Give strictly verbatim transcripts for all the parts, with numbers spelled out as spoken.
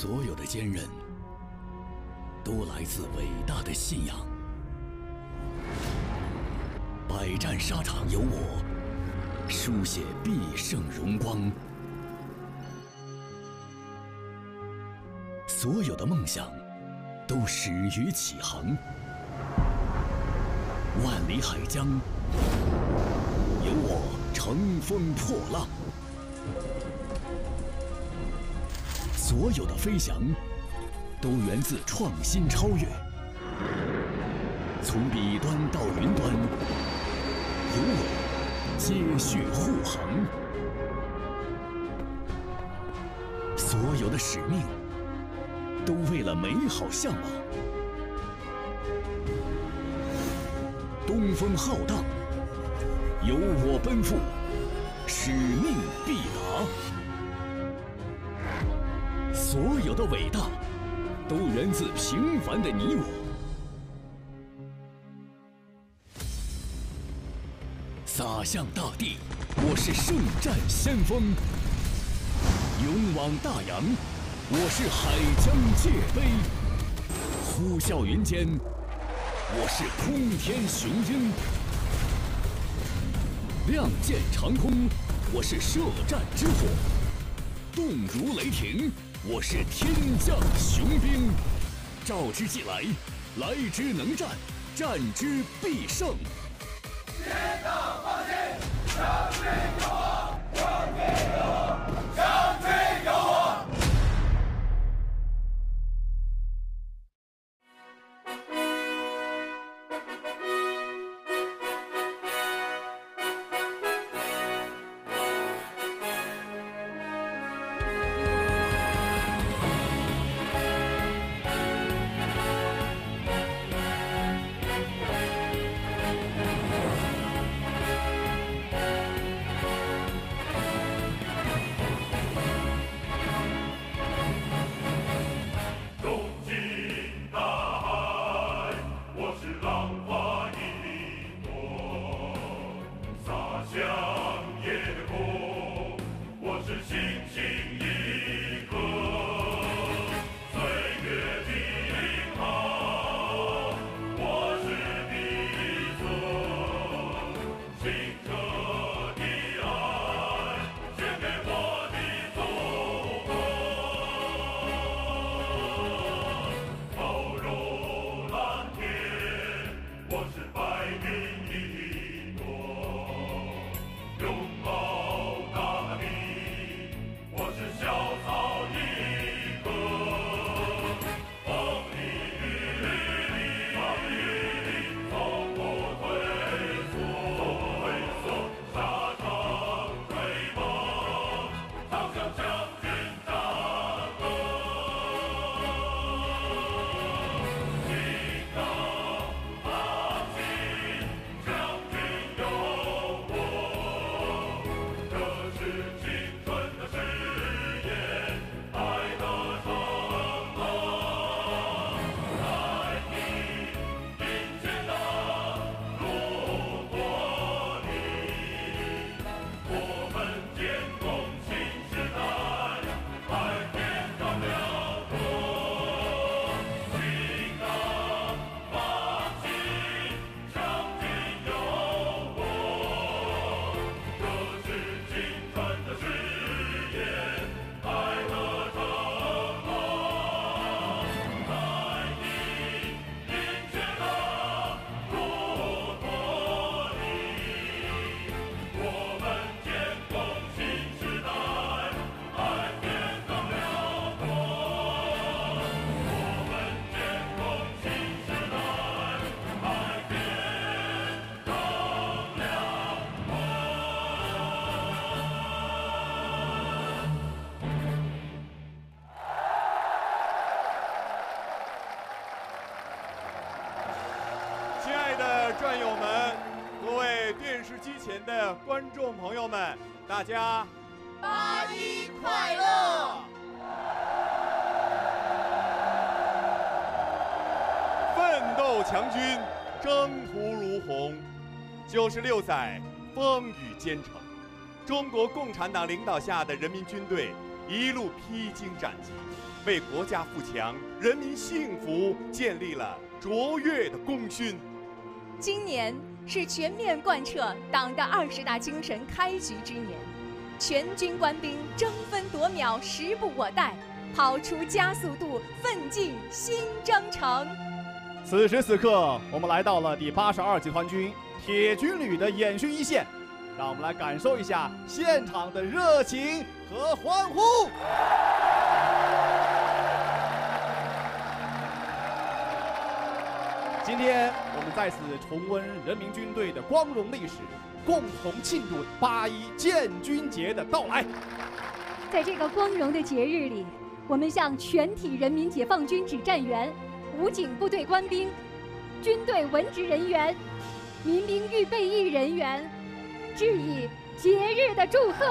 所有的坚韧，都来自伟大的信仰。百战沙场有我，书写必胜荣光。所有的梦想，都始于起航。万里海疆，有我乘风破浪。 所有的飞翔，都源自创新超越。从彼端到云端，有我接续护航。所有的使命，都为了美好向往。东风浩荡，有我奔赴，使命必达。 所有的伟大，都源自平凡的你我。洒向大地，我是圣战先锋；勇往大洋，我是海疆界碑；呼啸云间，我是空天雄鹰；亮剑长空，我是射战之火；动如雷霆。 我是天降雄兵，召之即来，来之能战，战之必胜。天道放心，胜之有我，胜之有我，胜之有我。 战友们，各位电视机前的观众朋友们，大家八一快乐！奋斗强军，征途如虹。九十六载，风雨兼程。中国共产党领导下的人民军队一路披荆斩棘，为国家富强、人民幸福建立了卓越的功勋。今年是全面贯彻党的二十大精神开局之年，全军官兵争分夺秒，时不我待，跑出加速度，奋进新征程。此时此刻，我们来到了第八十二集团军铁军旅的演训一线。 让我们来感受一下现场的热情和欢呼。今天我们再次重温人民军队的光荣历史，共同庆祝八一建军节的到来。在这个光荣的节日里，我们向全体人民解放军指战员、武警部队官兵、军队文职人员、民兵预备役人员。 致以节日的祝贺。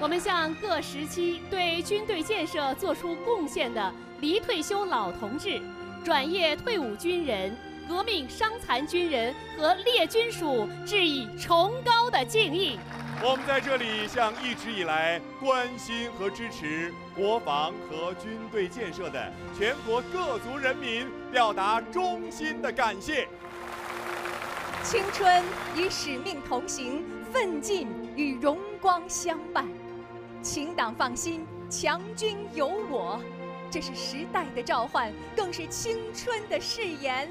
我们向各时期对军队建设做出贡献的离退休老同志、转业退伍军人、革命伤残军人和列军属致以崇高的敬意。我们在这里向一直以来关心和支持国防和军队建设的全国各族人民表达衷心的感谢。 青春与使命同行，奋进与荣光相伴。请党放心，强军有我。这是时代的召唤，更是青春的誓言。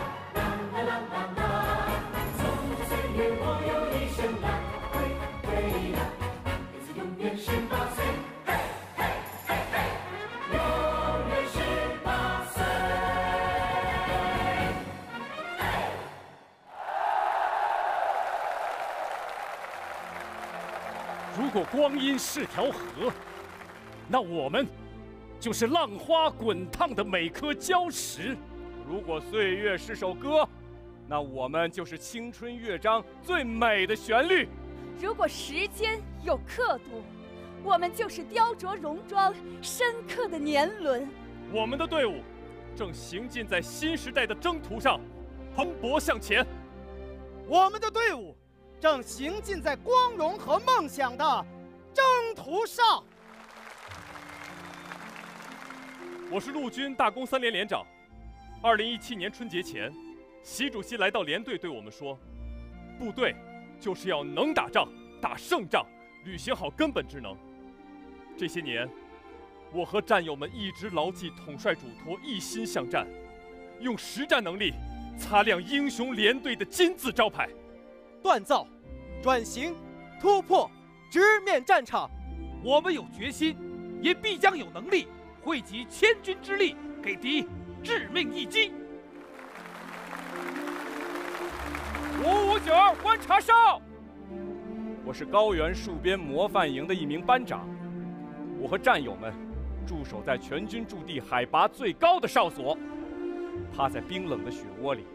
如果光阴是条河，那我们就是浪花滚烫的每颗礁石；如果岁月是首歌，那我们就是青春乐章最美的旋律；如果时间有刻度，我们就是雕琢戎装深刻的年轮。我们的队伍正行进在新时代的征途上，蓬勃向前。我们的队伍。 正行进在光荣和梦想的征途上。我是陆军大工三连连长。二零一七年春节前，习主席来到连队对我们说：“部队就是要能打仗、打胜仗，履行好根本职能。”这些年，我和战友们一直牢记统帅嘱托，一心向战，用实战能力擦亮英雄连队的金字招牌。 锻造、转型、突破，直面战场。我们有决心，也必将有能力，汇集千军之力，给敌致命一击。五五九观察哨，我是高原戍边模范营的一名班长，我和战友们驻守在全军驻地海拔最高的哨所，趴在冰冷的雪窝里，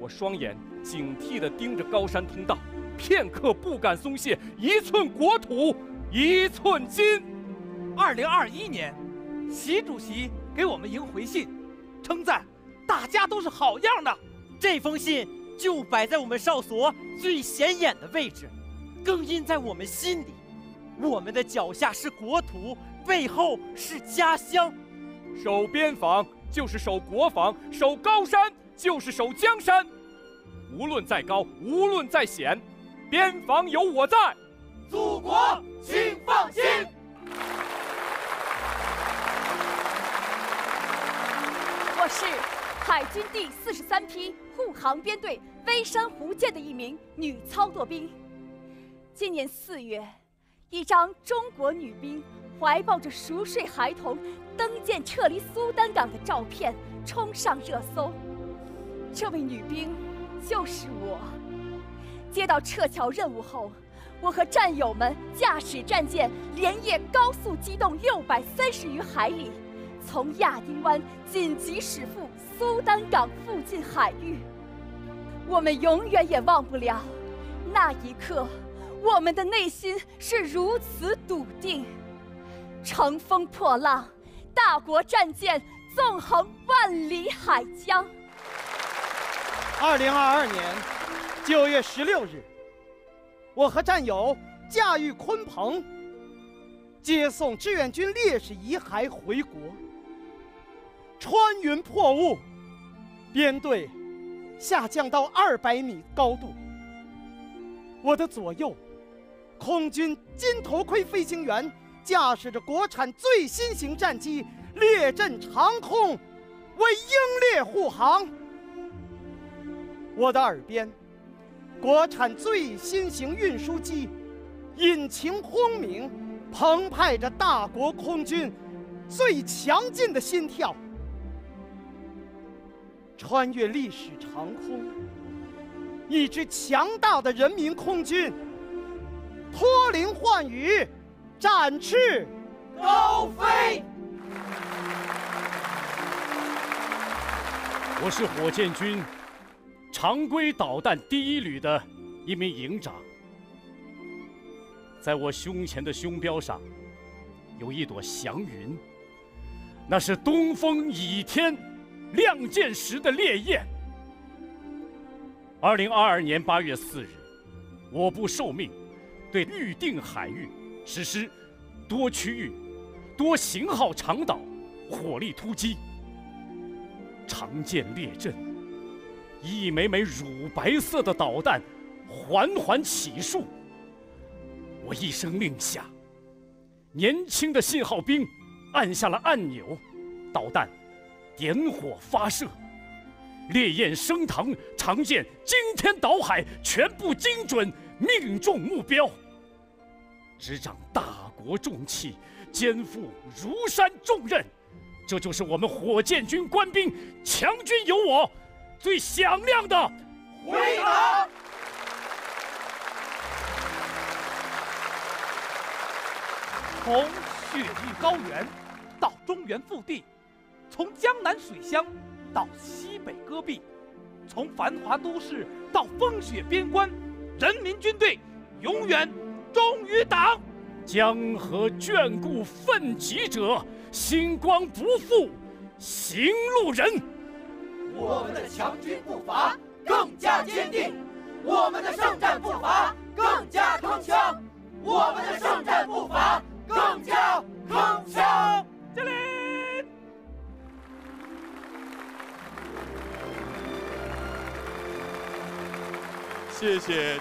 我双眼警惕地盯着高山通道，片刻不敢松懈，一寸国土一寸金。二零二一年，习主席给我们营回信，称赞大家都是好样的。这封信就摆在我们哨所最显眼的位置，更印在我们心里。我们的脚下是国土，背后是家乡。守边防就是守国防，守高山就是守江山。无论再高，无论再险，边防有我在。祖国，请放心。我是海军第四十三批护航编队微山湖舰的一名女操作兵。今年四月，一张中国女兵怀抱着熟睡孩童登舰撤离苏丹港的照片冲上热搜。这位女兵就是我。接到撤侨任务后，我和战友们驾驶战舰连夜高速机动六百三十余海里，从亚丁湾紧急驶赴苏丹港附近海域。我们永远也忘不了那一刻，我们的内心是如此笃定。乘风破浪，大国战舰纵横万里海疆。二零二二年九月十六日，我和战友驾驭鲲鹏，接送志愿军烈士遗骸回国，穿云破雾，编队下降到二百米高度。我的左右，空军金头盔飞行员驾驶着国产最新型战机列阵长空，为英烈护航。我的耳边，国产最新型运输机引擎轰鸣，澎湃着大国空军最强劲的心跳。穿越历史长空，一支强大的人民空军脱绫换羽，展翅高飞。我是火箭军常规导弹第一旅的一名营长，在我胸前的胸标上有一朵祥云，那是东风倚天亮剑时的烈焰。二零二二年八月四日，我部受命对预定海域实施多区域、多型号长导火力突击，长剑列阵，一枚枚乳白色的导弹缓缓起束。我一声令下，年轻的信号兵按下了按钮，导弹点火发射，烈焰升腾，长剑惊天倒海，全部精准命中目标。执掌大国重器，肩负如山重任，这就是我们火箭军官兵强军有我最响亮的回答。从雪域高原到中原腹地，从江南水乡到西北戈壁，从繁华都市到风雪边关，人民军队永远忠于党。江河眷顾奋楫者，星光不负行路人。我们的强军步伐更加坚定，我们的圣战步伐更加铿锵，我们的圣战步伐更加铿锵。敬礼。谢谢。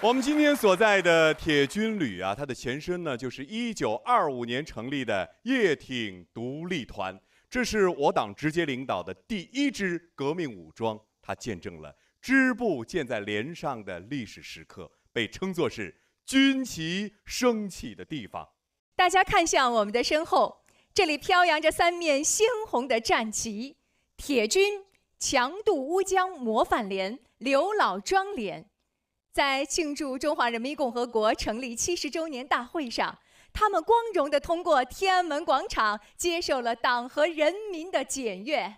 我们今天所在的铁军旅啊，它的前身呢就是一九二五年成立的叶挺独立团，这是我党直接领导的第一支革命武装，它见证了支部建在连上的历史时刻，被称作是军旗升起的地方。大家看向我们的身后，这里飘扬着三面鲜红的战旗，铁军强渡乌江模范联、刘老庄联，在庆祝中华人民共和国成立七十周年大会上，他们光荣地通过天安门广场接受了党和人民的检阅。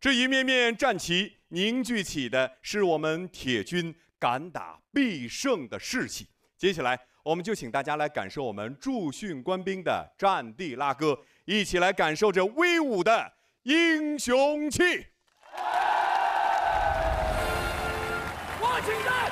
这一面面战旗凝聚起的是我们铁军敢打必胜的士气。接下来，我们就请大家来感受我们驻训官兵的战地拉歌，一起来感受这威武的英雄气。我取代。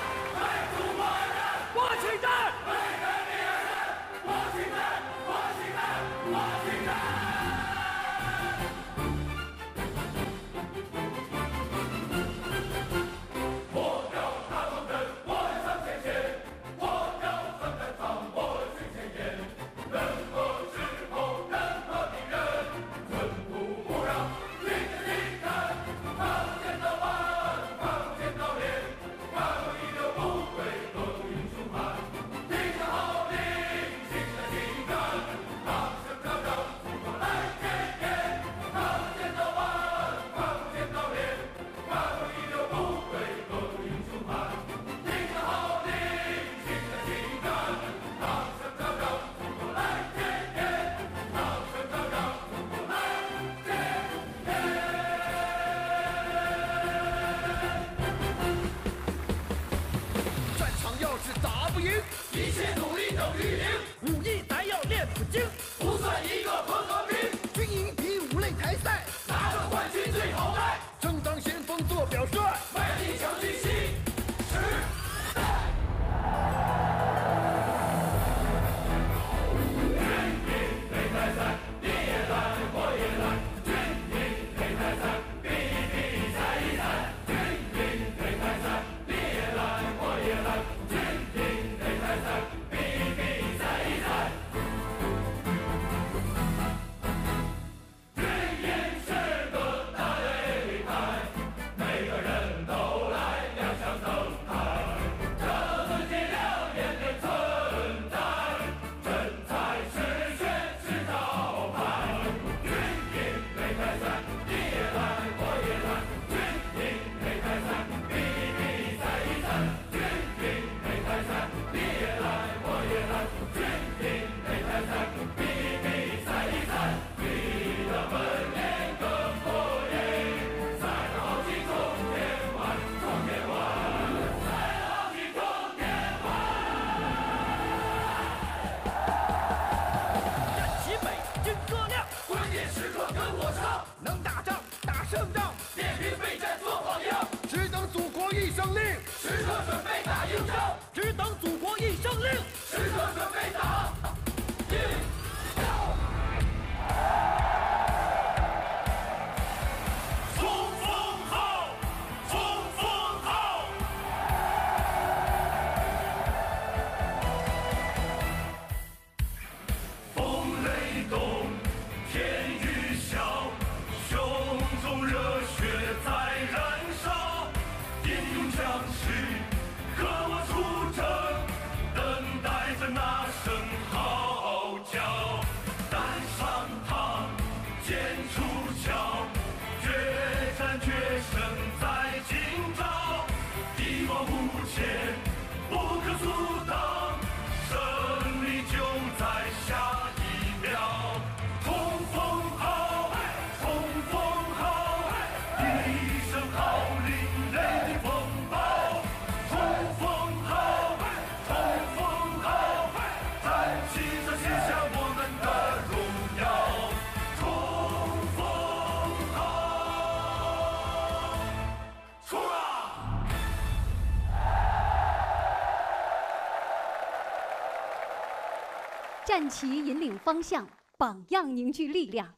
战旗引领方向，榜样凝聚力量。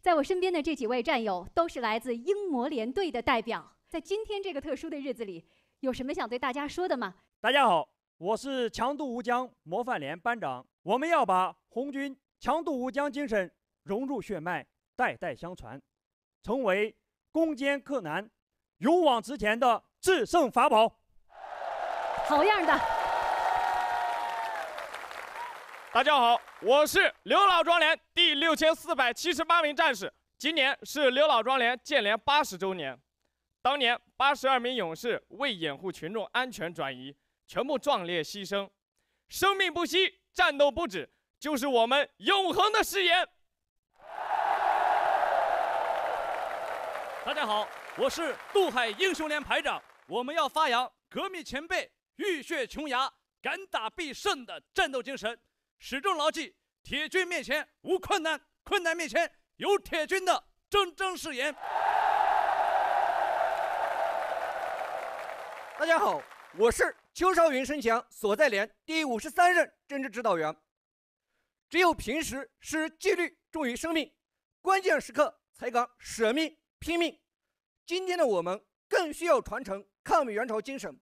在我身边的这几位战友都是来自英模联队的代表。在今天这个特殊的日子里，有什么想对大家说的吗？大家好，我是强渡乌江模范联班长。我们要把红军强渡乌江精神融入血脉，代代相传，成为攻坚克难、勇往直前的制胜法宝。好样的！ 大家好，我是刘老庄连第六千四百七十八名战士，今年是刘老庄连建连八十周年，当年八十二名勇士为掩护群众安全转移，全部壮烈牺牲，生命不息，战斗不止，就是我们永恒的誓言。大家好，我是杜海英雄连排长，我们要发扬革命前辈浴血穷牙、敢打必胜的战斗精神，始终牢记铁军面前无困难，困难面前有铁军的铮铮誓言。大家好，我是邱少云生祥所在连第五十三任政治指导员。只有平时是纪律重于生命，关键时刻才敢舍命拼命。今天的我们更需要传承抗美援朝精神，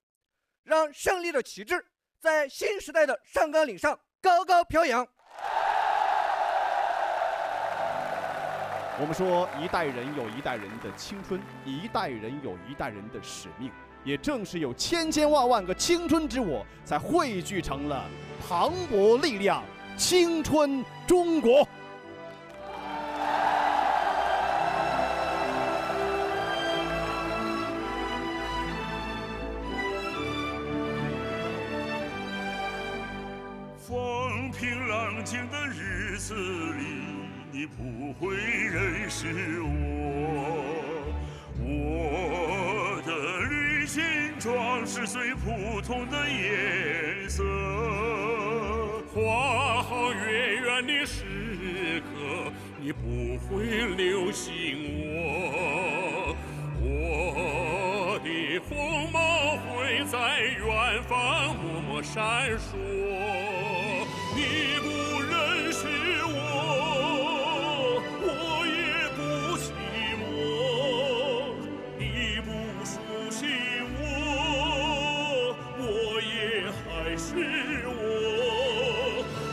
让胜利的旗帜在新时代的上纲领上高高飘扬。我们说，一代人有一代人的青春，一代人有一代人的使命。也正是有千千万万个青春之我，才汇聚成了磅礴力量，青春中国。平静的日子里，你不会认识我。我的旅行装是最普通的颜色，花好月圆的时刻，你不会留心我。我的红毛会在远方默默闪烁。你不认识我，我也不寂寞。你不熟悉我，我也还是我。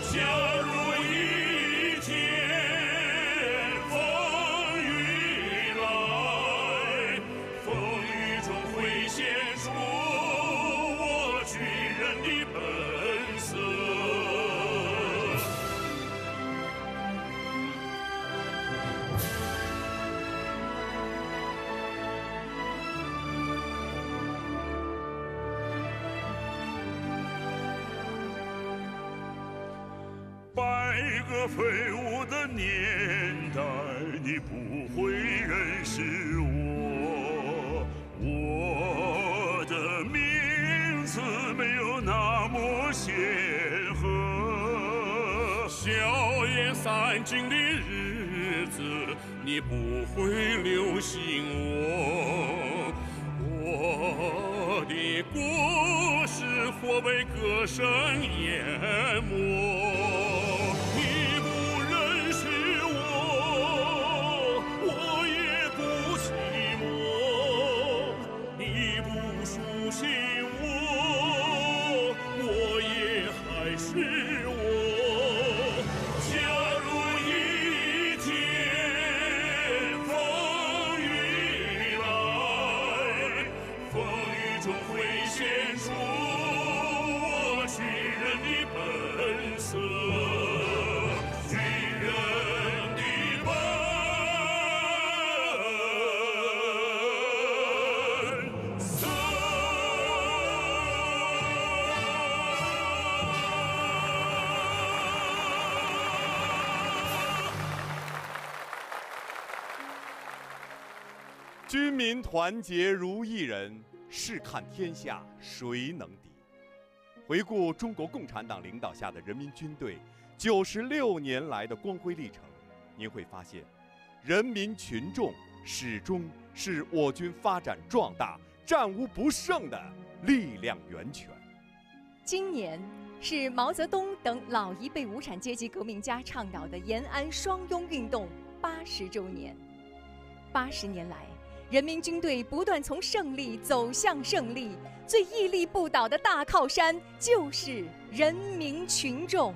假如一天风雨来，风雨中会显出我军人的本色。百个飞舞的年代，你不会认识我。我的名字没有那么显赫。硝烟散尽的日子，你不会留心我。我的故事或被歌声淹没。军民团结如一人，试看天下谁能敌。回顾中国共产党领导下的人民军队九十六年来的光辉历程，您会发现，人民群众始终是我军发展壮大、战无不胜的力量源泉。今年是毛泽东等老一辈无产阶级革命家倡导的延安双拥运动八十周年。八十年来，人民军队不断从胜利走向胜利，最屹立不倒的大靠山就是人民群众。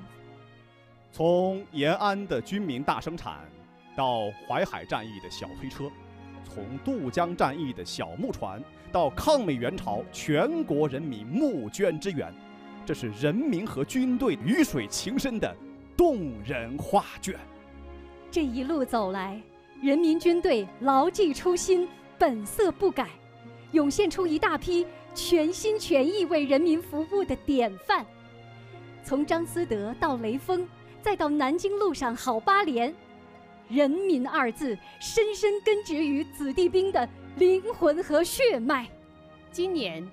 从延安的军民大生产，到淮海战役的小推车，从渡江战役的小木船，到抗美援朝全国人民募捐支援，这是人民和军队鱼水情深的动人画卷。这一路走来，人民军队牢记初心，本色不改，涌现出一大批全心全意为人民服务的典范。从张思德到雷锋，再到南京路上好八连，人民二字深深根植于子弟兵的灵魂和血脉。今年，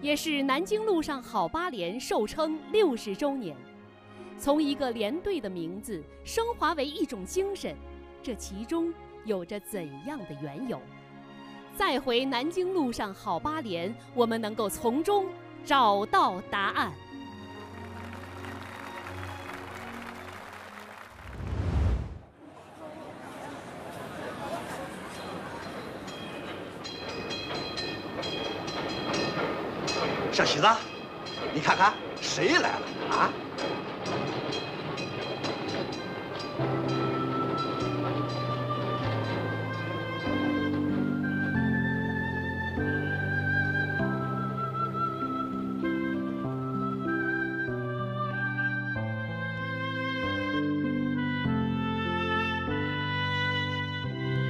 也是南京路上好八连受称六十周年。从一个连队的名字升华为一种精神，这其中有着怎样的缘由？再回南京路上好八连，我们能够从中找到答案。小喜子，你看看谁来了啊？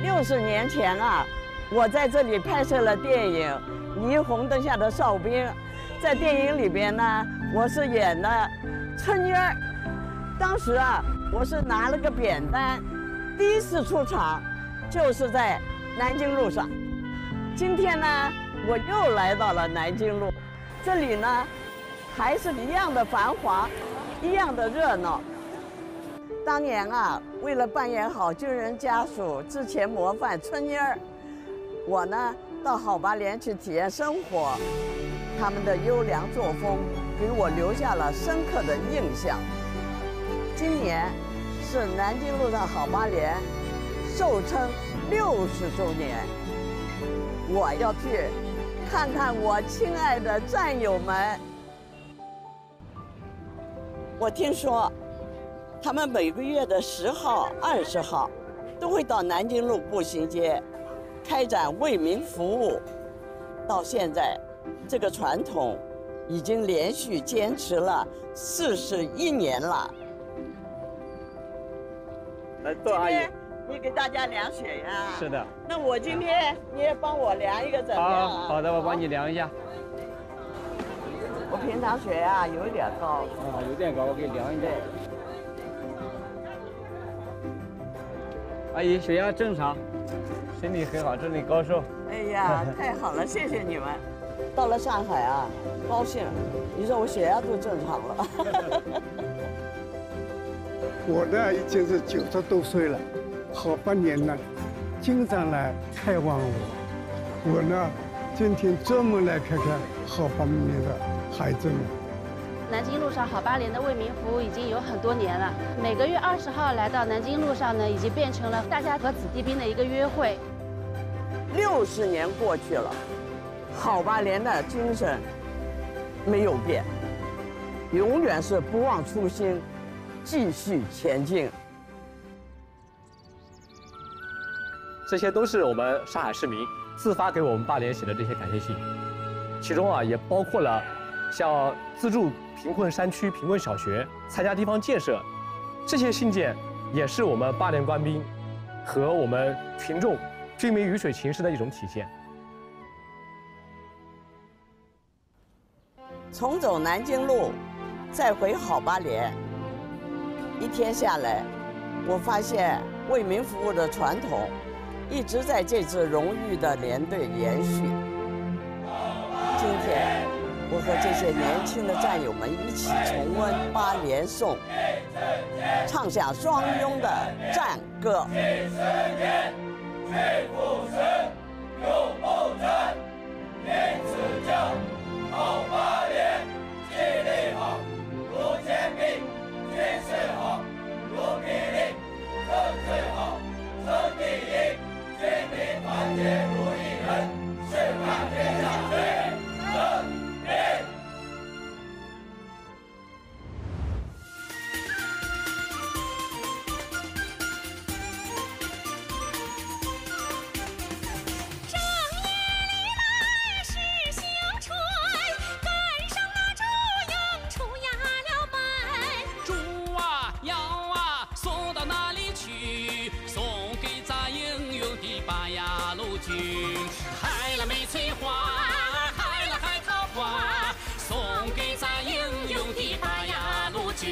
六十年前啊，我在这里拍摄了电影《霓虹灯下的哨兵》。在电影里边呢，我是演的春妮儿。当时啊，我是拿了个扁担，第一次出场就是在南京路上。今天呢，我又来到了南京路，这里呢，还是一样的繁华，一样的热闹。 当年啊，为了扮演好军人家属之前模范春妮儿，我呢到好八连去体验生活，他们的优良作风给我留下了深刻的印象。今年是南京路上好八连受称六十周年，我要去看看我亲爱的战友们。我听说， 他们每个月的十号、二十号，都会到南京路步行街，开展为民服务。到现在，这个传统已经连续坚持了四十一年了。来，窦阿姨，你给大家量血压。是的。那我今天你也帮我量一个怎么样？好，好的，我帮你量一下。 我平常血压有一点高。啊，有点高，我给你量一下。 阿姨，血压正常，身体很好，祝你高寿。哎呀，太好了，谢谢你们。到了上海啊，高兴。你说我血压都正常了。我呢，已经是九十多岁了，好八年了，经常来探望我。我呢，今天专门来看看好八年的孩子们。 南京路上好八连的为民服务已经有很多年了。每个月二十号来到南京路上呢，已经变成了大家和子弟兵的一个约会。六十年过去了，好八连的精神没有变，永远是不忘初心，继续前进。这些都是我们上海市民自发给我们八连写的这些感谢信，其中啊也包括了 像资助贫困山区、贫困小学，参加地方建设，这些信件也是我们八连官兵和我们群众军民鱼水情深的一种体现。从走南京路，再回好八连，一天下来，我发现为民服务的传统一直在这支荣誉的连队延续。今天， 我和这些年轻的战友们一起重温《八连颂》，唱响双拥的战歌。七十年，誓不屈，勇不战，民自强，好八连，激励好，如坚壁，军事好，如霹雳，政治好，争第一，军民团结如一人，是满天下最正。害了玫瑰花，害了海棠花，送给咱英勇的巴雅路军。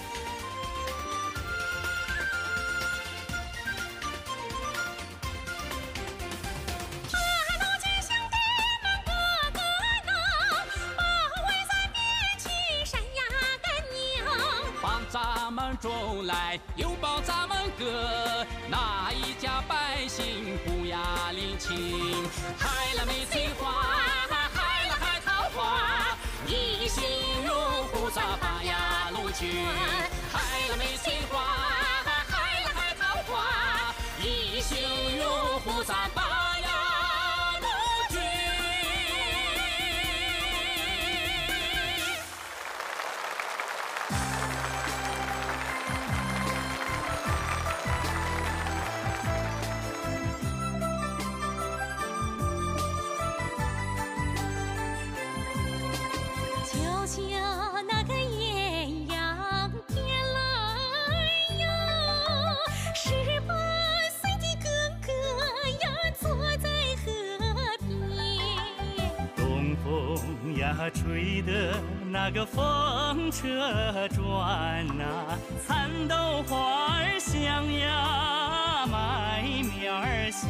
巴雅路军兄弟们个个能，保卫咱边区山崖根宁，帮咱们种来又帮咱们割，哪一家百姓不？ 呀，林青，害了玫瑰花，害了海棠花，一心拥护咱巴雅路军。害了玫瑰花，害了海棠花，一心拥护咱巴雅路军。风呀，吹得那个风车转呐，蚕豆花儿香呀，麦面儿鲜。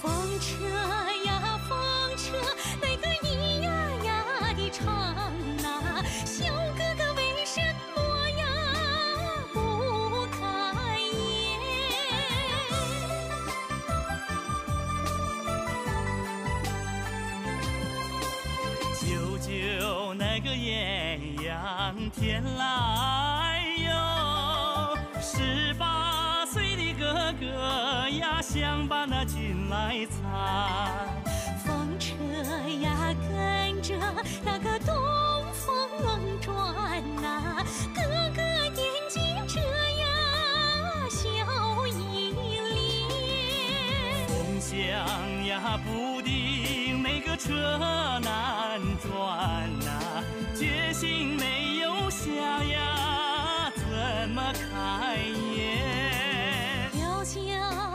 风车呀，风车那个咿呀呀的唱呐，小哥哥为什么呀不开眼？ 就那个艳阳天来哟，十八岁的哥哥呀，想把那军来参。风车呀，跟着那个东风转呐、啊，哥哥点军车呀，笑盈帘。风箱呀，不定哪个车难转。 决心没有下呀，怎么开眼？又就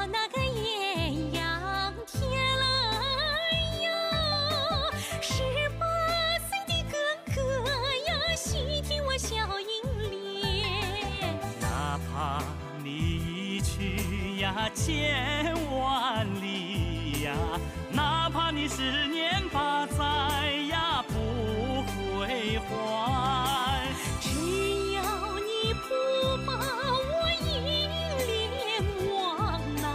那个艳阳天来哟，十八岁的哥哥呀，细听我笑盈帘。哪怕你一去呀，千万里呀，哪怕你十年八载呀，不。 归还，只要你不把我一脸忘啊，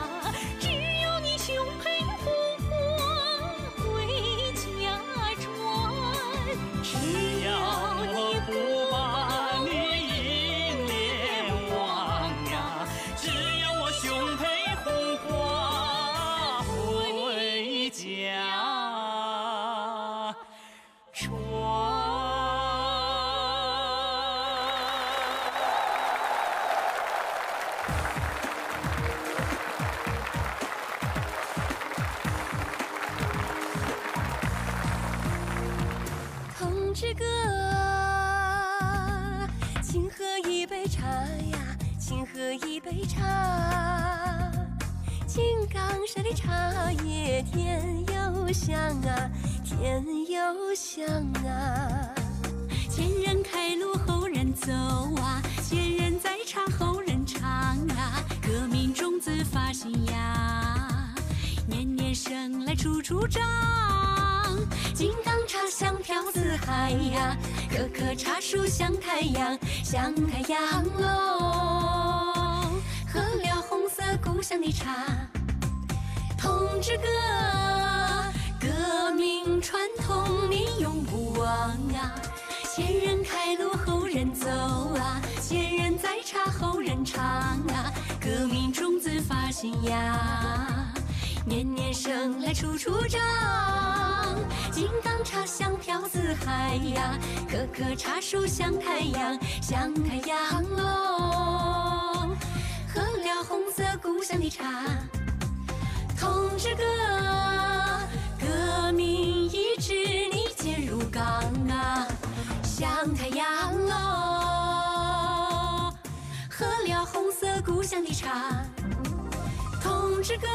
只要你胸脯不破回家转，只要你不把你一脸忘啊，只要我胸脯不破回家转。 之歌，请喝一杯茶呀，请喝一杯茶。井冈山的茶叶甜又香啊，甜又香啊。前人开路，后人走啊，前人在唱，后人唱啊，革命种子发新芽，年年生来处处长。 井冈茶香飘四海呀，棵棵茶树像太阳，像太阳喽。喝了红色故乡的茶，同志歌，革命传统你永不忘啊。前人开路，后人走啊，前人在茶，后人唱啊，革命种子发新芽。 年年生来处处长，井冈茶香飘四海呀，棵棵茶树像太阳，像太阳喽。喝了红色故乡的茶，同志歌，革命意志你坚如钢啊，像太阳喽。喝了红色故乡的茶，同志歌。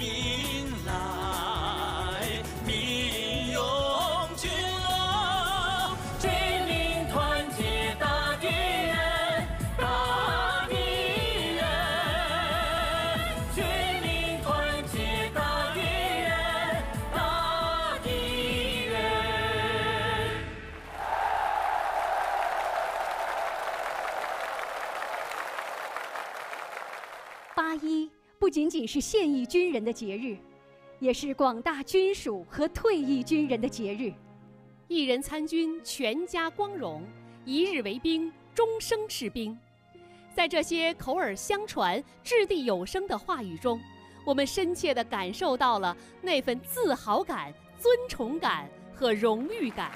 民来，民永君劳，全民团结打敌人，打敌人，全民团结打敌人，打敌人。八一。 不仅仅是现役军人的节日，也是广大军属和退役军人的节日。一人参军，全家光荣；一日为兵，终生是兵。在这些口耳相传、掷地有声的话语中，我们深切地感受到了那份自豪感、尊崇感和荣誉感。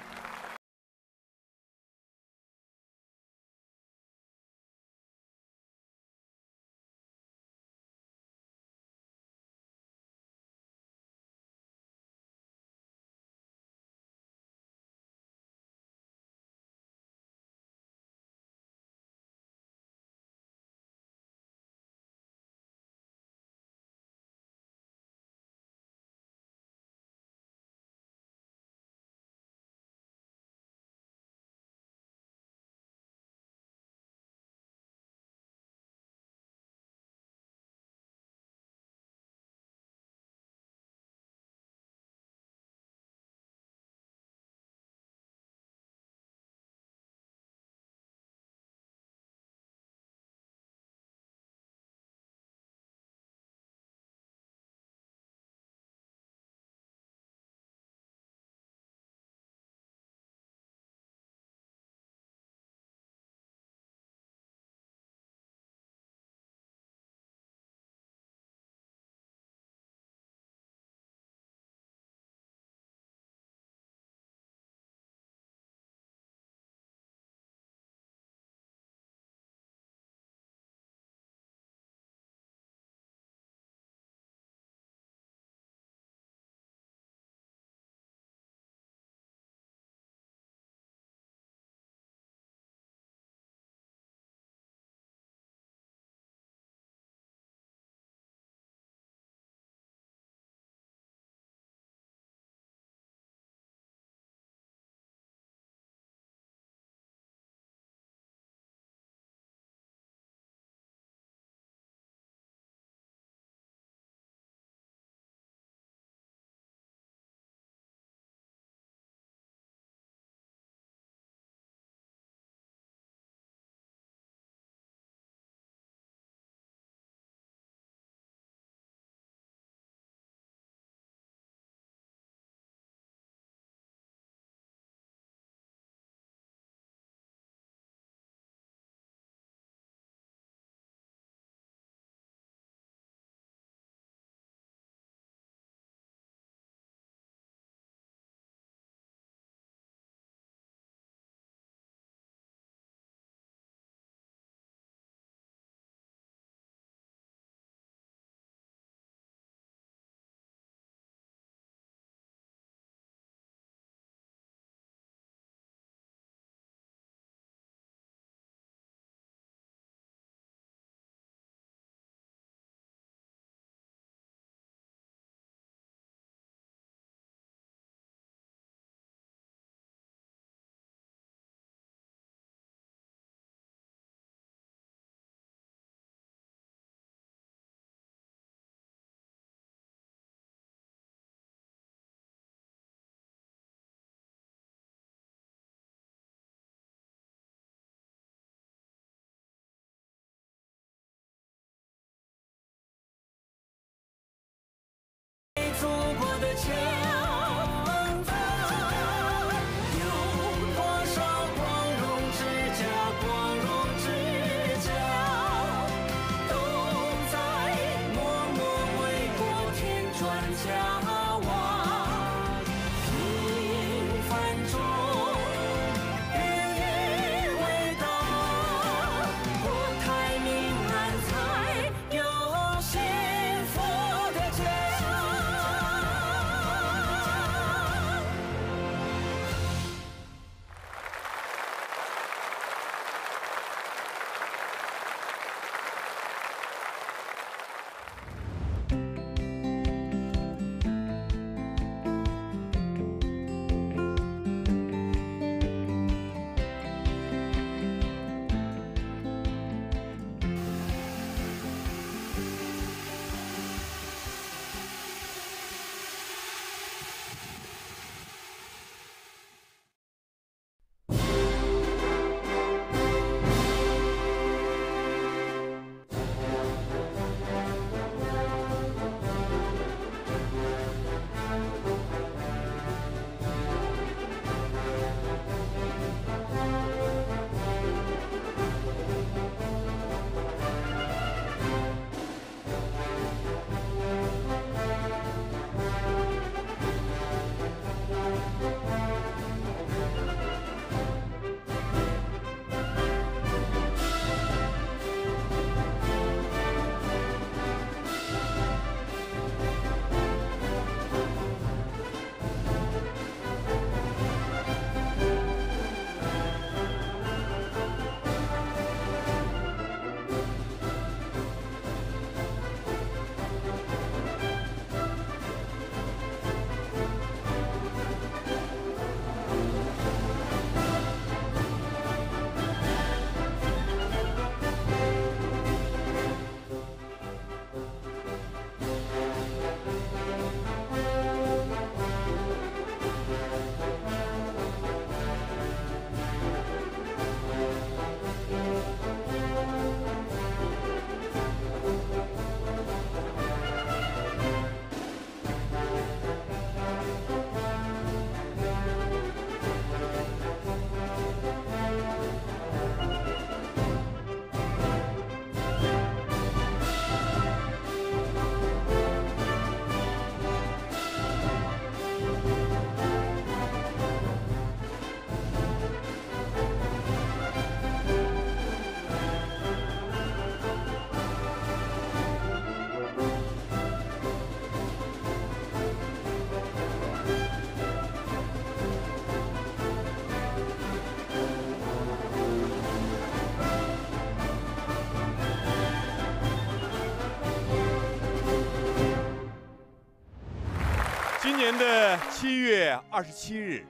年的七月二十七日，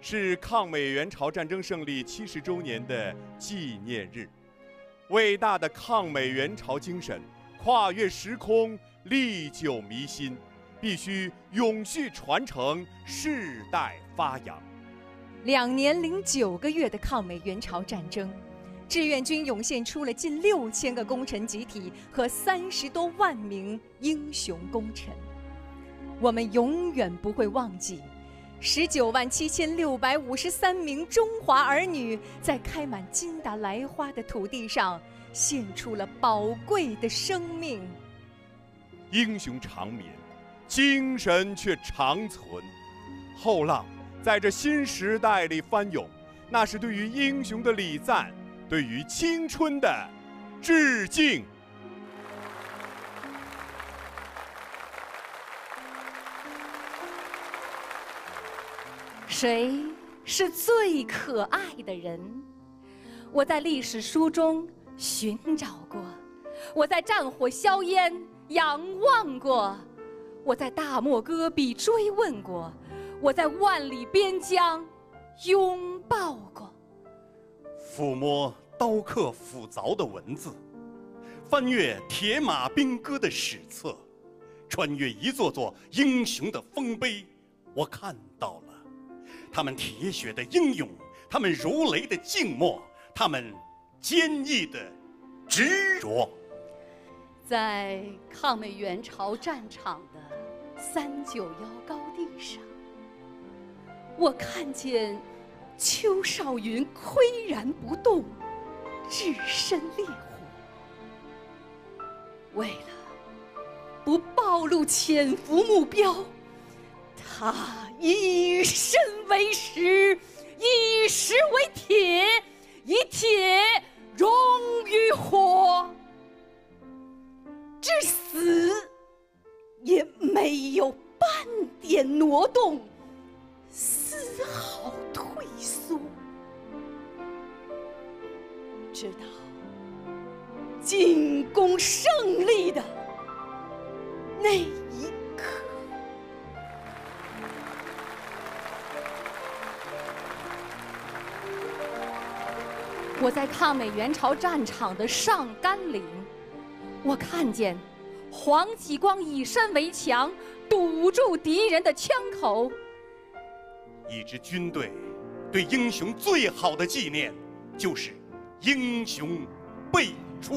是抗美援朝战争胜利七十周年的纪念日。伟大的抗美援朝精神，跨越时空，历久弥新，必须永续传承，世代发扬。两年零九个月的抗美援朝战争。 志愿军涌现出了近六千个功臣集体和三十多万名英雄功臣，我们永远不会忘记，十九万七千六百五十三名中华儿女在开满金达莱花的土地上献出了宝贵的生命。英雄长眠，精神却长存。后浪在这新时代里翻涌，那是对于英雄的礼赞。 对于青春的致敬。谁是最可爱的人？我在历史书中寻找过，我在战火硝烟仰望过，我在大漠戈壁追问过，我在万里边疆拥抱过。 抚摸刀刻斧凿的文字，翻阅铁马兵戈的史册，穿越一座座英雄的丰碑，我看到了他们铁血的英勇，他们如雷的静默，他们坚毅的执着。在抗美援朝战场的三九幺高地上，我看见。 邱少云岿然不动，置身烈火。为了不暴露潜伏目标，他以身为石，以石为铁，以铁溶于火，至死也没有半点挪动。 丝毫退缩，直到进攻胜利的那一刻。我在抗美援朝战场的上甘岭，我看见黄启光以身为墙，堵住敌人的枪口。 一支军队对英雄最好的纪念，就是英雄辈出；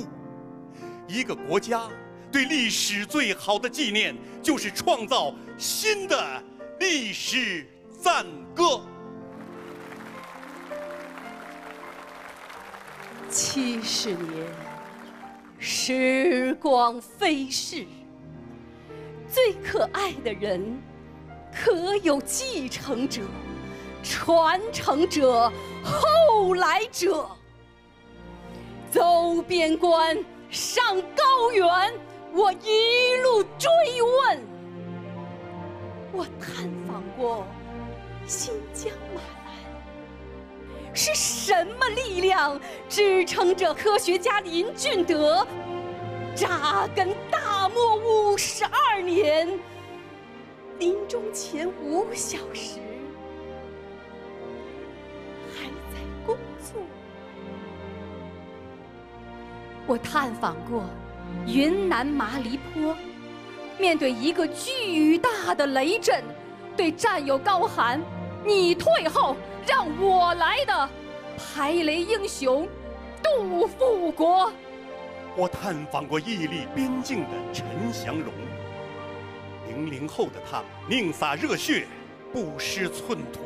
一个国家对历史最好的纪念，就是创造新的历史赞歌。七十年，时光飞逝，最可爱的人。 可有继承者、传承者、后来者？走边关，上高原，我一路追问。我探访过新疆马兰，是什么力量支撑着科学家林俊德扎根大漠五十二年？ 临终前五小时，还在工作。我探访过云南麻栗坡，面对一个巨大的雷震，对战友高喊“你退后，让我来”的排雷英雄杜富国。我探访过屹立边境的陈祥荣。 零零后的他们宁洒热血，不失寸土，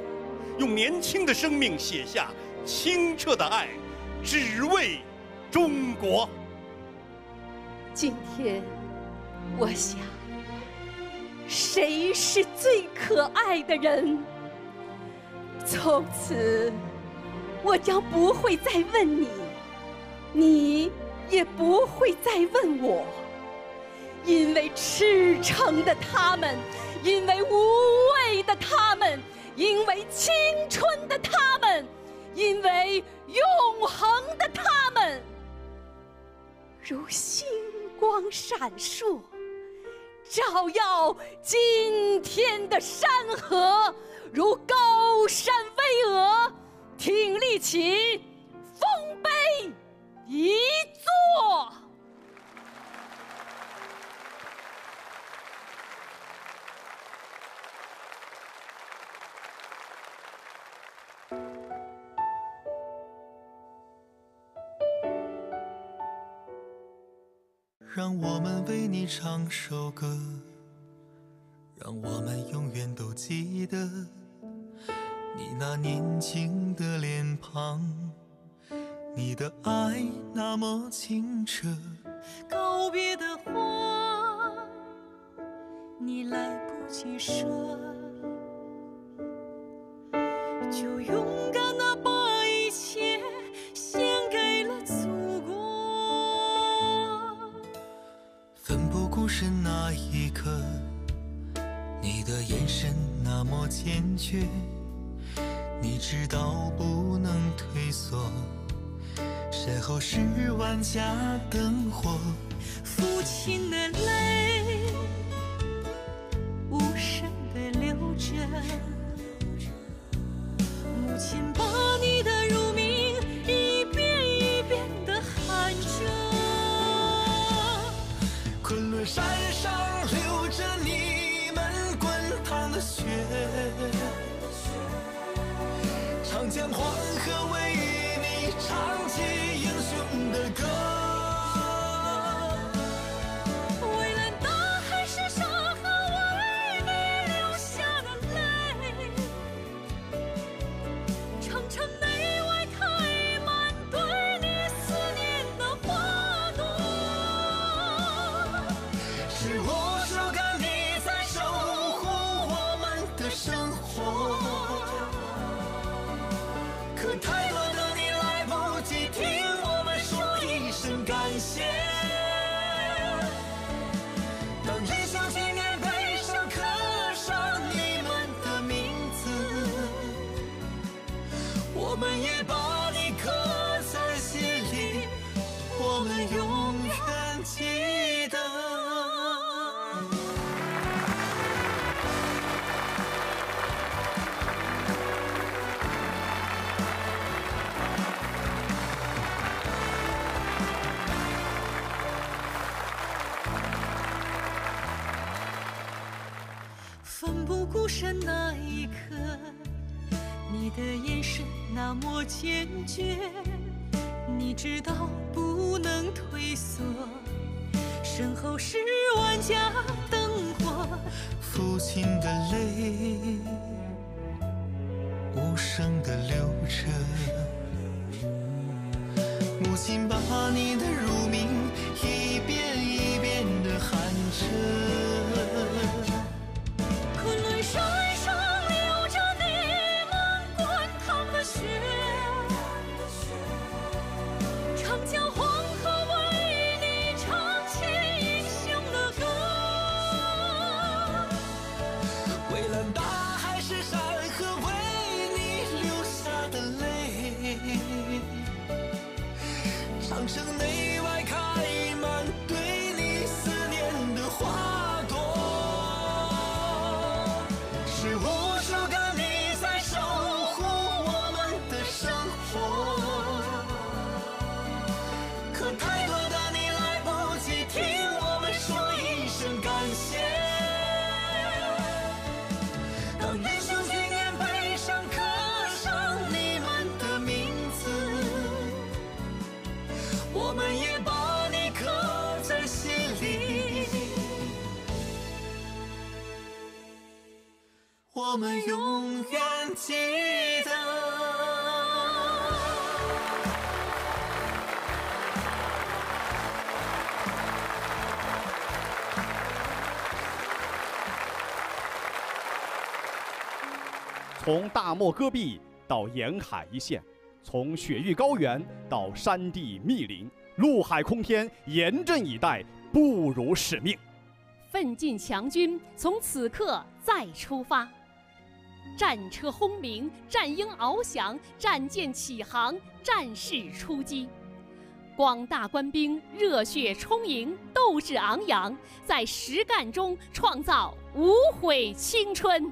用年轻的生命写下清澈的爱，只为中国。今天，我想，谁是最可爱的人？从此，我将不会再问你，你也不会再问我。 因为赤诚的他们，因为无畏的他们，因为青春的他们，因为永恒的他们，如星光闪烁，照耀今天的山河，如高山巍峨，挺立起丰碑一座。让我们为你唱首歌，让我们永远都记得你那年轻的脸庞，你的爱那么清澈。告别的话，你来不及说，就用。 身那一刻，你的眼神那么坚决，你知道不能退缩。身后是万家灯火，父亲的泪无声地流着，母亲把你的乳名一遍一遍地喊着。 昆仑山上流着你们滚烫的血，长江黄河为你唱起英雄的歌。蔚蓝大海是沙河，我为你流下的泪，长城内外开满对你思念的花。 是无数个你在守护我们的生活，可太多的你来不及听我们说一声感谢。当一九七年背上刻上你们的名字，我们也把你刻在心里，我们永远记得。 孤身那一刻，你的眼神那么坚决，你知道不能退缩。身后是万家灯火，父亲的泪无声地流着，母亲把你的乳名一遍一遍地喊着。 山上流着你们滚烫的血，长江黄河为你唱起英雄的歌。蔚蓝大海是山河为你流下的泪，长城内外开满对你思念的花。 我们永远记得。从大漠戈壁到沿海一线，从雪域高原到山地密林，陆海空天严阵以待，不辱使命。奋进强军从此刻再出发。 战车轰鸣，战鹰翱翔，战舰起航，战士出击。广大官兵热血充盈，斗志昂扬，在实干中创造无悔青春。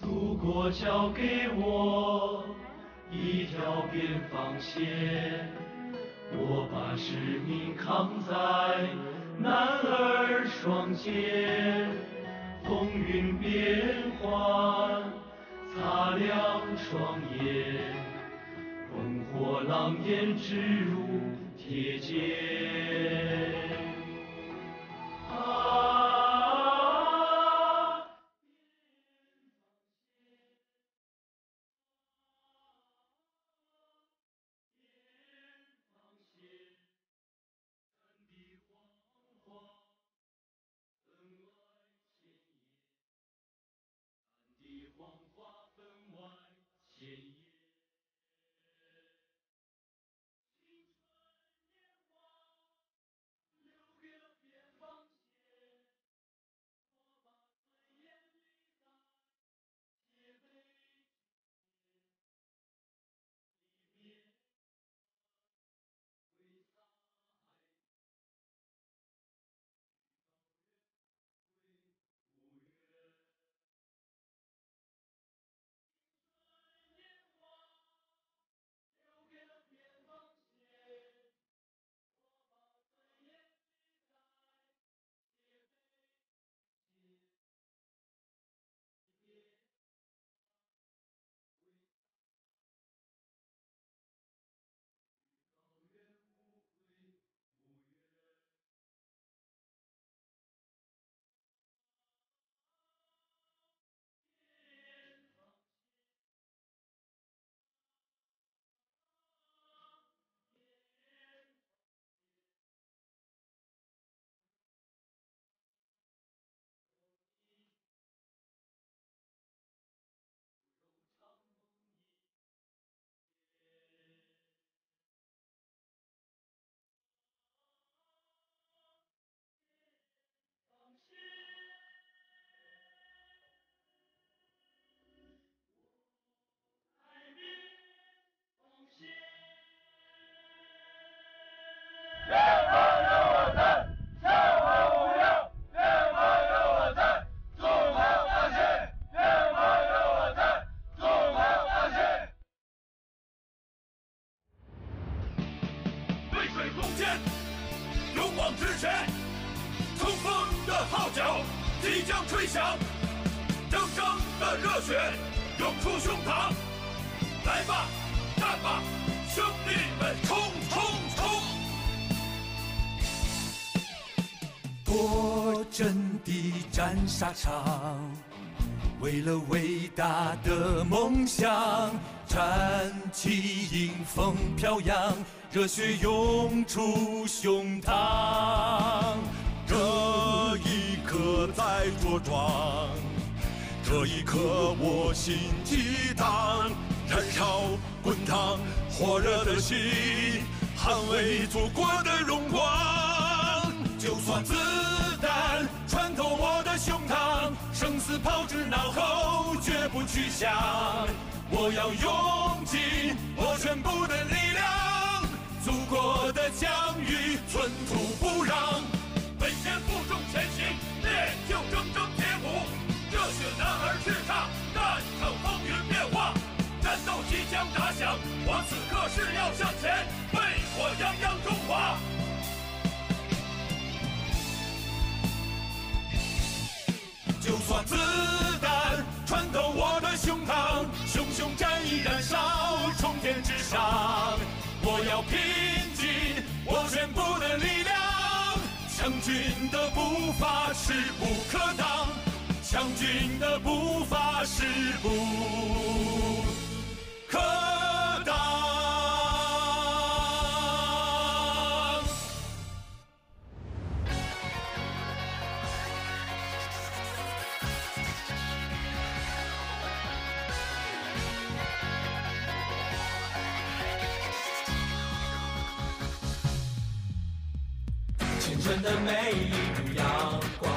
祖国交给我一条边防线，我把使命扛在男儿双肩，风云变幻，擦亮双眼，烽火狼烟直入铁肩。啊。 沙场，为了伟大的梦想，战旗迎风飘扬，热血涌出胸膛。这一刻在茁壮，这一刻我心激荡，燃烧滚烫火热的心，捍卫祖国的荣光。就算子弹穿透我的 胸膛，生死抛之脑后，绝不去想。我要用尽我全部的力量，祖国的疆域寸土不让。本身负重前行，烈酒铮铮铁骨，热血男儿叱咤战场，风云变化，战斗即将打响。我此刻是要向前，为我泱泱中华。 就算子弹穿透我的胸膛，熊熊战意燃烧，冲天之上，我要拼尽我全部的力量。强军的步伐势不可挡，强军的步伐势不可挡。春的每一缕阳光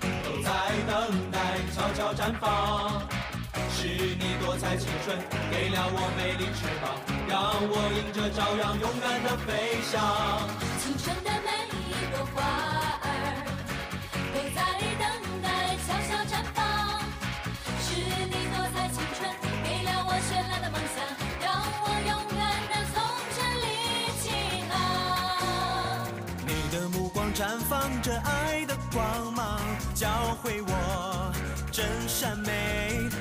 都在等待悄悄绽放，是你多彩青春给了我美丽翅膀，让我迎着朝阳勇敢地飞翔。青春的每一朵花儿都在等待悄悄绽放，是你多彩青春给了我绚烂的梦想，让我勇敢地从这里起航。你的目光绽放着爱的光芒，教会我真善美，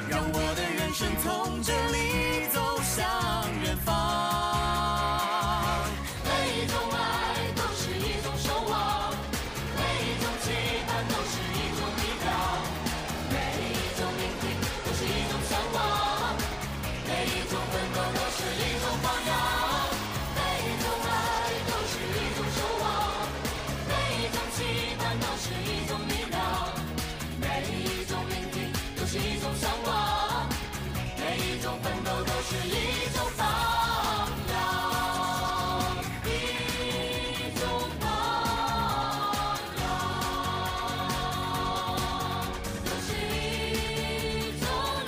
让我的人生从这里走向远方。每一种爱都是一种守望，每一种期盼都是一种力量，每一种聆听都是一种向往，每一种温柔都是一种榜样。每一种爱都是一种守望，每一种期盼都是一种力量，是一种向往，每一种奋斗都是一种放羊，一种放羊都是一种力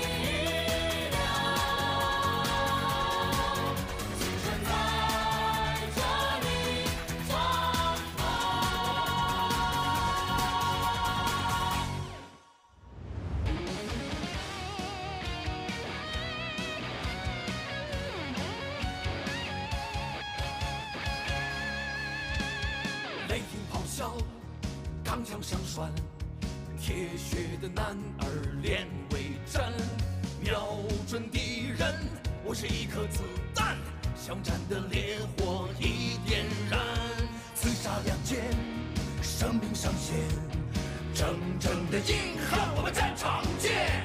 量，青春在这里绽放。雷霆咆哮，钢枪上栓，铁血的男儿练为战，瞄准敌人，我是一颗子弹，巷战的烈火已点燃，刺杀亮剑，生命上线，铮铮的硬汉，我们战场见，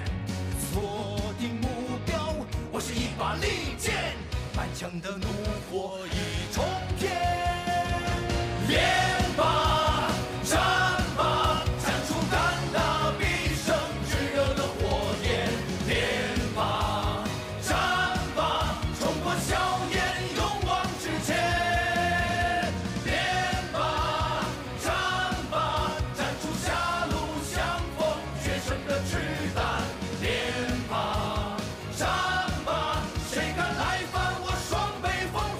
锁定目标，我是一把利剑，满腔的怒火已冲天。练吧，战吧，站出敢打，毕生炙热的火焰。练吧，战吧，冲破硝烟，勇往直前。练吧，战吧，站出狭路相逢，决胜的赤胆。练吧，战吧，谁敢来犯我双臂风华？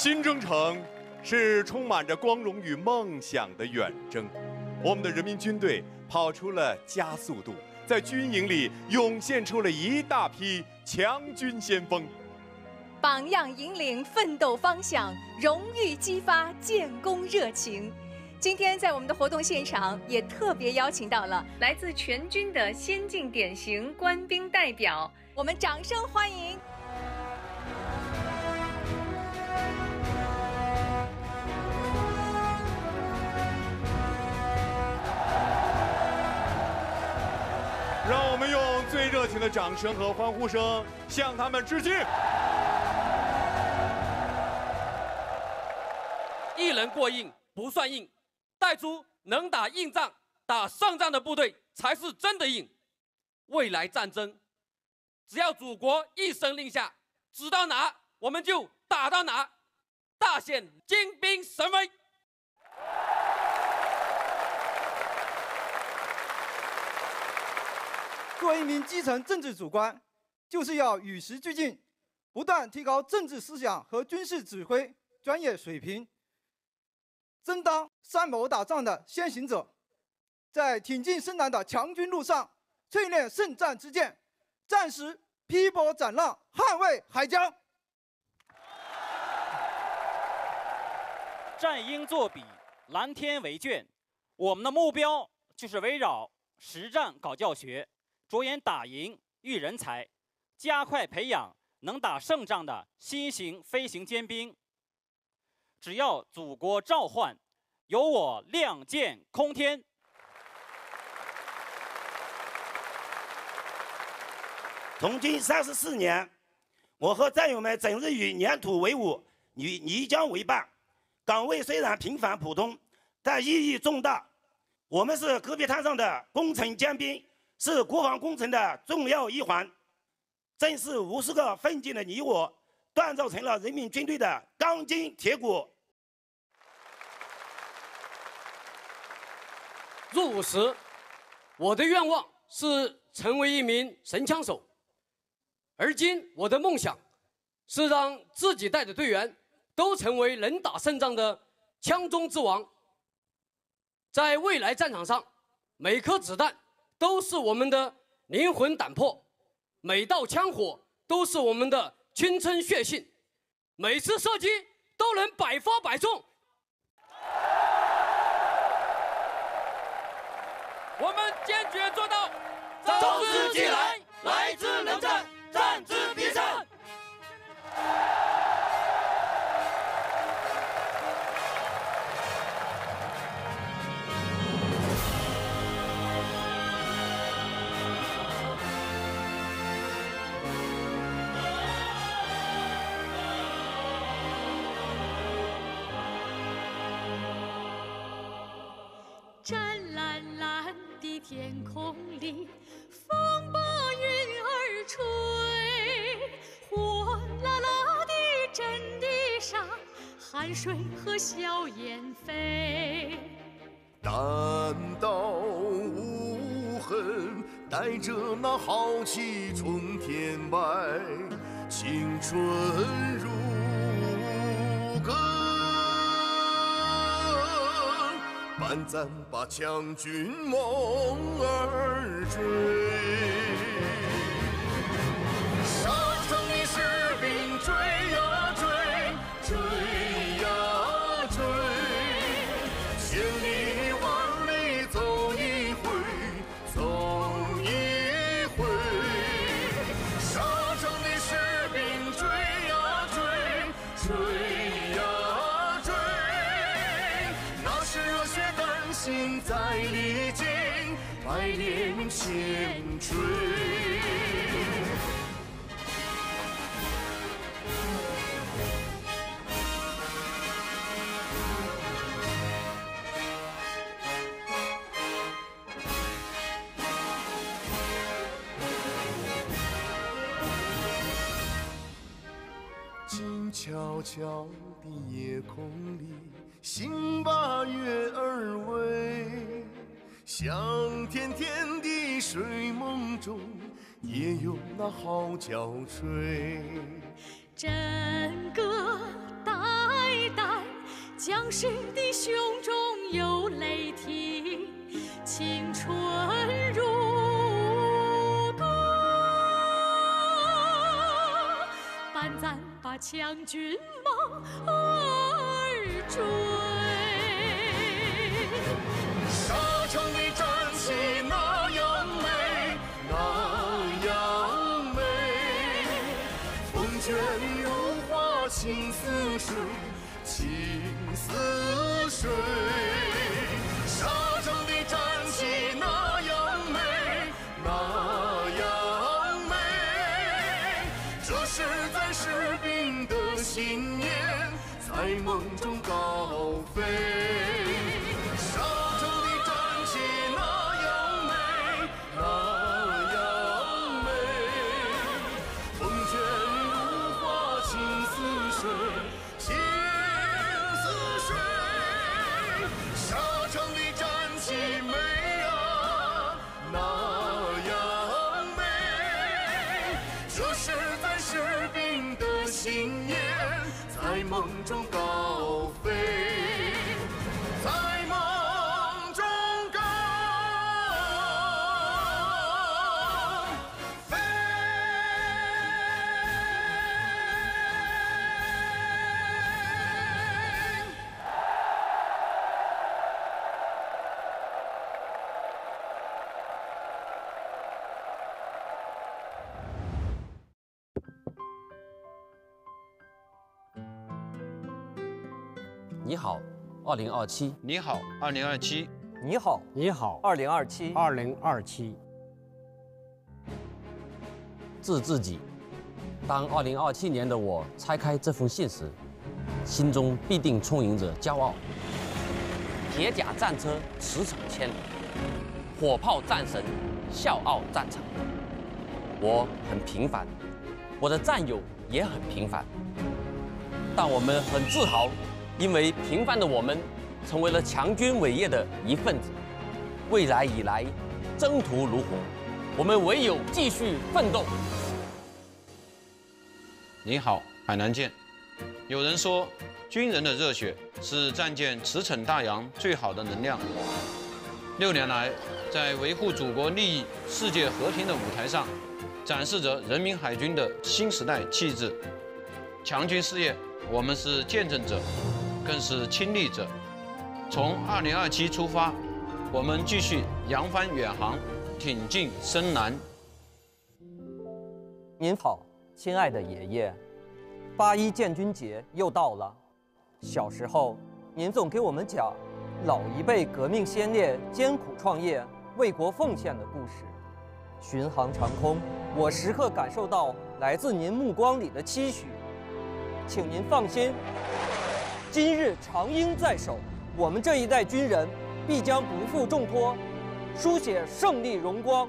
新征程是充满着光荣与梦想的远征，我们的人民军队跑出了加速度，在军营里涌现出了一大批强军先锋。 榜样引领奋斗方向，荣誉激发建功热情。今天在我们的活动现场，也特别邀请到了来自全军的先进典型官兵代表，我们掌声欢迎！让我们用最热情的掌声和欢呼声向他们致敬！ 一人过硬不算硬，带出能打硬仗、打胜仗的部队才是真的硬。未来战争，只要祖国一声令下，指到哪我们就打到哪，大显精兵神威。作为一名基层政治主官，就是要与时俱进，不断提高政治思想和军事指挥专业水平。 争当参谋打仗的先行者，在挺进深南的强军路上淬炼圣战之剑，战时劈波斩浪，捍卫海疆。战鹰作笔，蓝天为卷，我们的目标就是围绕实战搞教学，着眼打赢育人才，加快培养能打胜仗的新型飞行尖兵。 只要祖国召唤，有我亮剑空天。从军三十四年，我和战友们整日与粘土为伍，与泥浆为伴。岗位虽然平凡普通，但意义重大。我们是戈壁滩上的工程尖兵，是国防工程的重要一环。正是无数个奋进的你我。 锻造成了人民军队的钢筋铁骨。入伍时，我的愿望是成为一名神枪手，而今我的梦想是让自己带的队员都成为能打胜仗的枪中之王。在未来战场上，每颗子弹都是我们的灵魂胆魄，每道枪火都是我们的 青春血性，每次射击都能百发百中。我们坚决做到，招之即来，来之能战，战之必胜。湛蓝蓝的天空里，风把云儿吹；火辣辣的阵地上，汗水和硝烟飞。弹道无痕，带着那豪气冲天外，青春如歌。 伴咱把强军梦儿追，上城的士兵追呀追，追呀追，千里万里走一回，走一回。上城的士兵追呀追，追。 心在历经百年千锤。静悄悄的夜空里。 星把月儿围，香甜甜的睡梦中，也有那号角吹。真歌大。相识的胸中有泪滴，青春如歌。伴咱把将军梦儿追。沙场的战旗那样美，那样美。风卷如画，情似水。 情似水，沙场的战旗那样美，那样美。这是咱士兵的信念，在梦中高飞。沙场的战旗那样美，那样美。风卷如画，情似水。 信念在梦中高飞，在梦中高飞。你好，二零二七。你好，二零二七。你好，你好，二零二七。二零二七。致自己。当二零二七年的我拆开这封信时，心中必定充盈着骄傲。铁甲战车驰骋千里，火炮战神笑傲战场。我很平凡，我的战友也很平凡，但我们很自豪。 因为平凡的我们，成为了强军伟业的一份子。未来以来，征途如火，我们唯有继续奋斗。你好，海南舰。有人说，军人的热血是战舰驰骋大洋最好的能量。六年来，在维护祖国利益、世界和平的舞台上，展示着人民海军的新时代气质。强军事业，我们是见证者。 更是亲历者。从二零二七出发，我们继续扬帆远航，挺进深蓝。您好，亲爱的爷爷，八一建军节又到了。小时候，您总给我们讲老一辈革命先烈艰苦创业、为国奉献的故事。巡航长空，我时刻感受到来自您目光里的期许。请您放心。 今日长鹰在手，我们这一代军人必将不负重托，书写胜利荣光。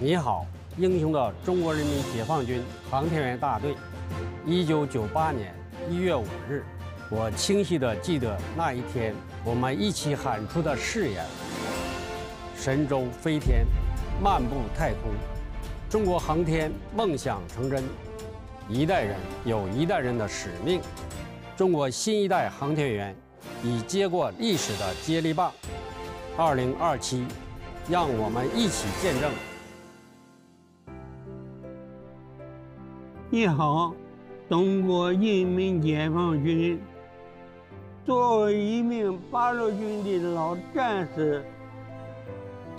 你好，英雄的中国人民解放军航天员大队。一九九八年一月五日，我清晰地记得那一天我们一起喊出的誓言：神舟飞天，漫步太空，中国航天梦想成真。 一代人有一代人的使命，中国新一代航天员已接过历史的接力棒。二零二七，让我们一起见证。你好，中国人民解放军。作为一名八路军的老战士，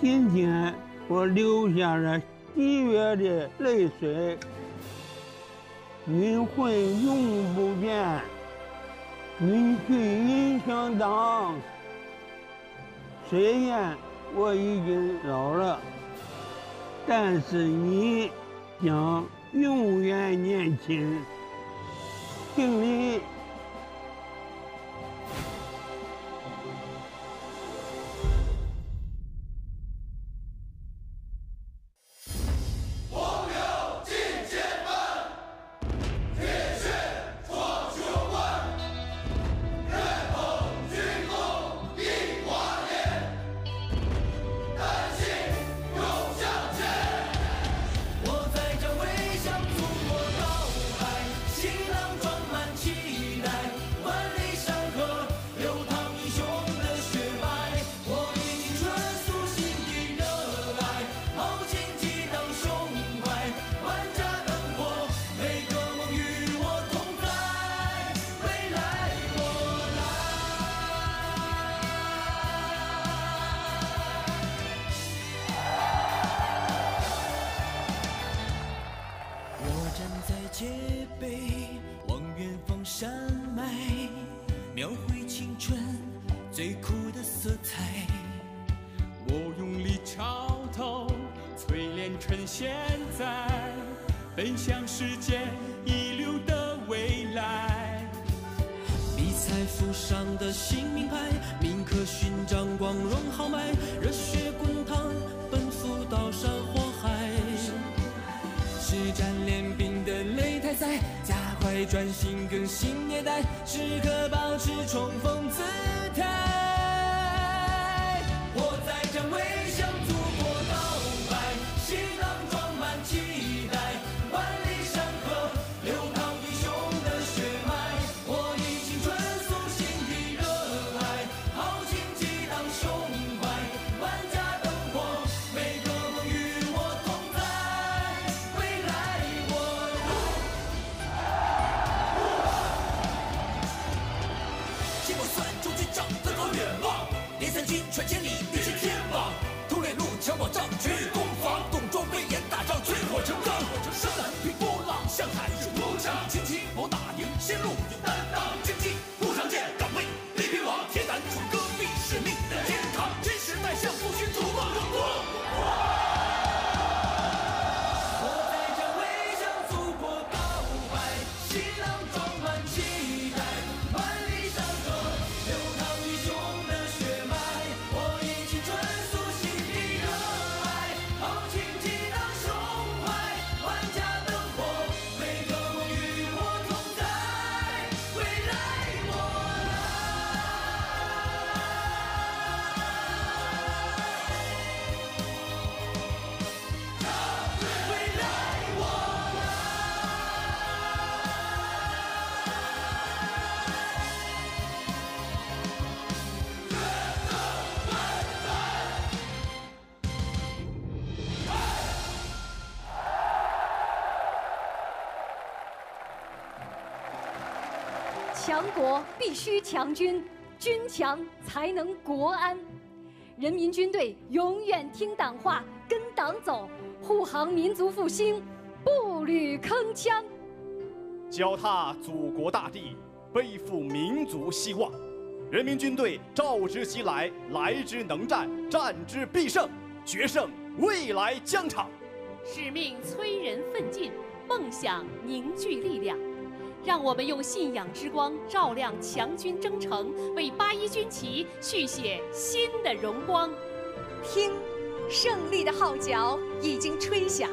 今天我流下了喜悦的泪水。 您会永不变，您去音响党。虽然我已经老了，但是你将永远年轻。敬礼！描绘青春最酷的色彩。我用力潮头淬炼成现在，奔向世界一流的未来。迷彩服上的新名牌，铭刻勋章光荣豪迈，热血滚烫，奔赴到山或海。是战练兵的擂台赛，加快转型更新迭代，时刻保持冲锋姿态。我在站位向祖国告白，行囊装满期待，万里山河流淌英雄的血脉。我以青春塑形体热爱，豪情激荡胸怀，万家灯火，每个梦与我同在。未来我来，借我酸中军长的高远望，连三军传千里，必是天王。通联路强保障，绝域攻防，董卓威严大仗，军火成钢。山南平波浪，向海是无疆，轻骑谋大营，先路有担当，经济路上见，岗位立兵王，铁胆闯戈壁，是命的天堂。真实代相不虚，逐梦中国。强国必须强军，军强才能国安。人民军队永远听党话，跟党走，护航民族复兴，步履铿锵。脚踏祖国大地，背负民族希望。人民军队召之即来，来之能战，战之必胜，决胜未来疆场。使命催人奋进，梦想凝聚力量。让我们用信仰之光照亮强军征程，为八一军旗续写新的荣光。听，胜利的号角已经吹响，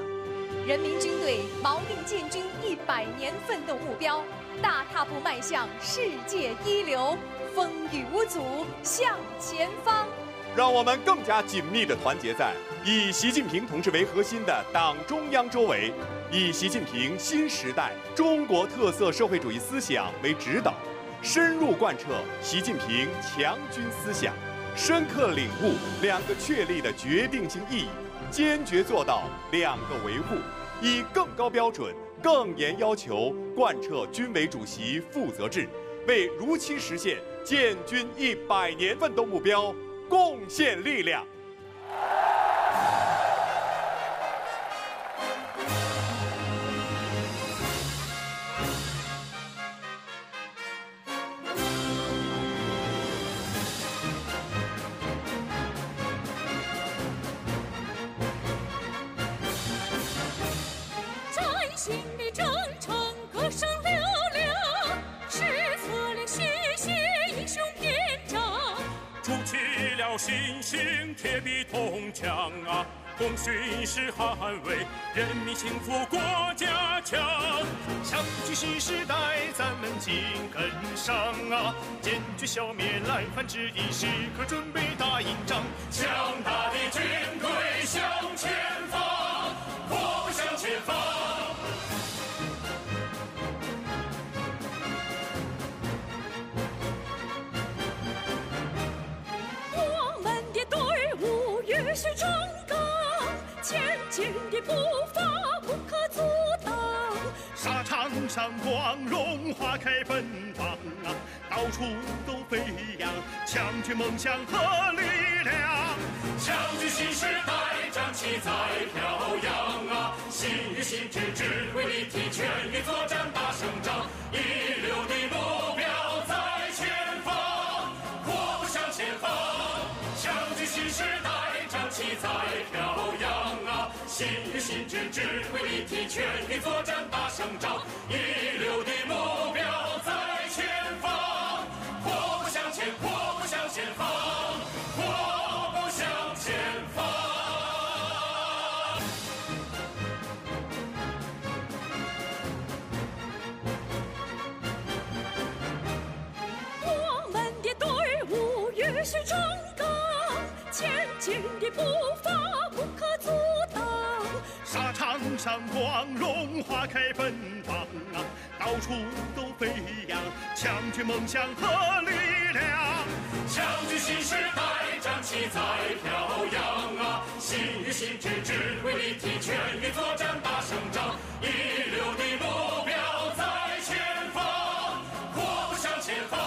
人民军队锚定建军一百年奋斗目标，大踏步迈向世界一流，风雨无阻向前方。让我们更加紧密地团结在以习近平同志为核心的党中央周围，以习近平新时代中国特色社会主义思想为指导，深入贯彻习近平强军思想，深刻领悟两个确立的决定性意义，坚决做到两个维护，以更高标准、更严要求贯彻军委主席负责制，为如期实现建军一百年奋斗目标贡献力量。新型铁壁铜墙啊，功勋是捍卫人民幸福国家强。强军新时代，咱们紧跟上啊，坚决消灭来犯之敌，时刻准备打赢仗。强大的军队向前方，阔步向前方。热血正刚，前进的步伐不可阻挡。沙场上光荣花开奔放啊，到处都飞扬强军梦想和力量。强军新时代，战旗在飘扬啊，新语新智智慧力挺，全力作战大胜仗，一流的目标。是智慧力体全力作战大胜仗，一流的目标在前方，阔步向前，阔步向前方，阔步向前方。我们的队伍越是成长，前进的步伐不可阻挡。沙场上光荣花开奔放啊，到处都飞扬，强军梦想和力量，强军新时代战旗在飘扬啊，新与新智智慧力体全力作战大胜仗，一流的目标在前方，阔步向前方。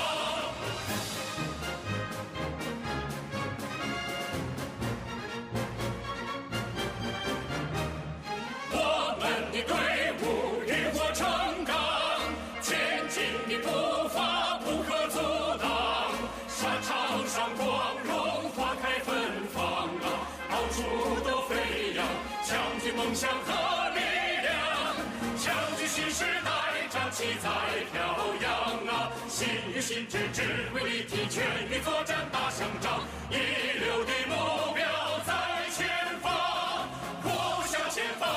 梦想和力量，强军新时代战旗在飘扬啊！新与新智智慧力体全力作战大胜仗，一流的目标在前方，阔步向前方。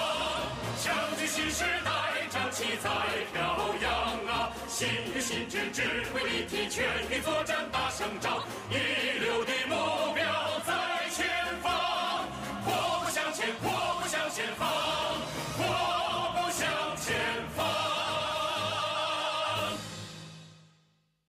强军新时代战旗在飘扬啊！新与新智智慧。